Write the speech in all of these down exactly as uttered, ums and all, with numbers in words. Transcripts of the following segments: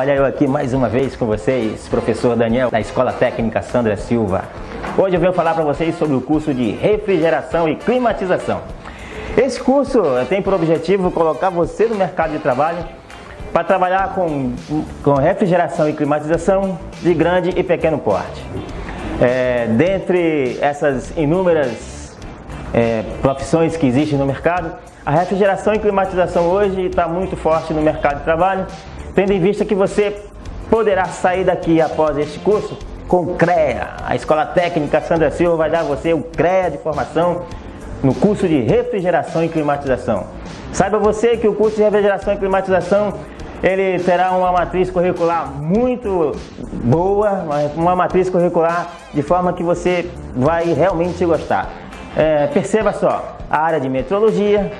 Olha eu aqui mais uma vez com vocês, professor Daniel, da Escola Técnica Sandra Silva. Hoje eu venho falar para vocês sobre o curso de refrigeração e climatização. Esse curso tem por objetivo colocar você no mercado de trabalho para trabalhar com, com refrigeração e climatização de grande e pequeno porte. É, dentre essas inúmeras é, profissões que existem no mercado, a refrigeração e climatização hoje está muito forte no mercado de trabalho, tendo em vista que você poderá sair daqui após este curso com CREA. A Escola Técnica Sandra Silva vai dar a você o CREA de formação no curso de refrigeração e climatização. Saiba você que o curso de refrigeração e climatização ele terá uma matriz curricular muito boa, uma matriz curricular de forma que você vai realmente gostar. É, perceba só, a área de metrologia,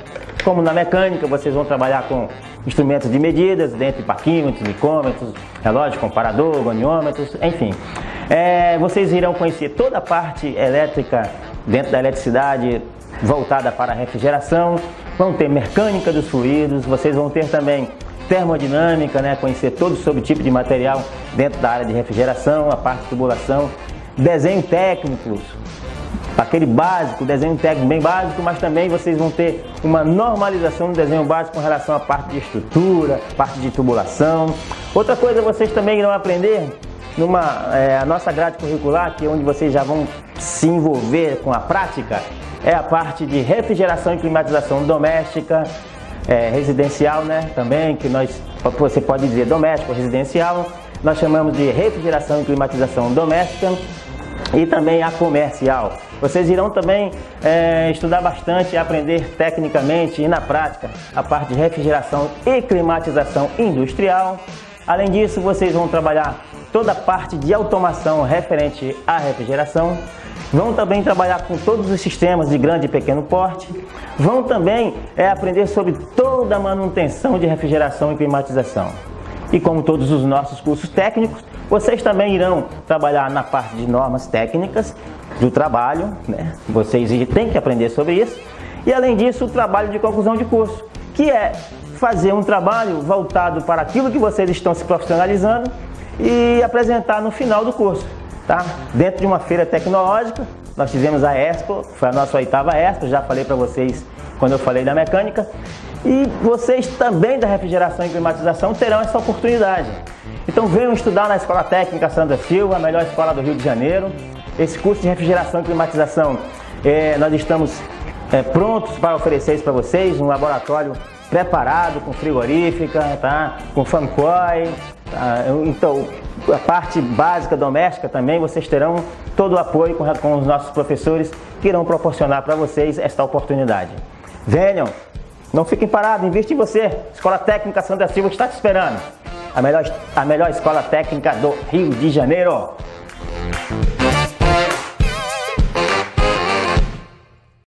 como na mecânica, vocês vão trabalhar com instrumentos de medidas, dentre paquímetros, micômetros, relógio, comparador, goniômetros, enfim. É, vocês irão conhecer toda a parte elétrica, dentro da eletricidade, voltada para a refrigeração, vão ter mecânica dos fluidos, vocês vão ter também termodinâmica, né? Conhecer todo sobre o tipo de material dentro da área de refrigeração, a parte de tubulação, desenho técnico, aquele básico, desenho técnico bem básico, mas também vocês vão ter uma normalização do desenho básico com relação à parte de estrutura, parte de tubulação. Outra coisa vocês também irão aprender numa é, a nossa grade curricular, que é onde vocês já vão se envolver com a prática, é a parte de refrigeração e climatização doméstica, É, residencial, né? Também, que nós, você pode dizer doméstico, residencial, nós chamamos de refrigeração e climatização doméstica, e também a comercial. Vocês irão também é, estudar bastante, aprender tecnicamente e na prática a parte de refrigeração e climatização industrial. Além disso, vocês vão trabalhar toda a parte de automação referente à refrigeração. Vão também trabalhar com todos os sistemas de grande e pequeno porte. Vão também é, aprender sobre toda a manutenção de refrigeração e climatização. E como todos os nossos cursos técnicos, vocês também irão trabalhar na parte de normas técnicas do trabalho, né? Vocês têm que aprender sobre isso. E além disso, o trabalho de conclusão de curso, que é fazer um trabalho voltado para aquilo que vocês estão se profissionalizando e apresentar no final do curso. Tá? Dentro de uma feira tecnológica, nós fizemos a ESPO, foi a nossa oitava ESPO, já falei para vocês quando eu falei da mecânica. E vocês também da refrigeração e climatização terão essa oportunidade. Então venham estudar na Escola Técnica Sandra Silva, a melhor escola do Rio de Janeiro. Esse curso de refrigeração e climatização, é, nós estamos é, prontos para oferecer isso para vocês, um laboratório preparado, com frigorífica, tá? Com fancoi, tá? Então a parte básica doméstica também, vocês terão todo o apoio com, com os nossos professores que irão proporcionar para vocês esta oportunidade. Venham, não fiquem parados, invista em você. Escola Técnica Sandra Silva está te esperando. A melhor, a melhor escola técnica do Rio de Janeiro.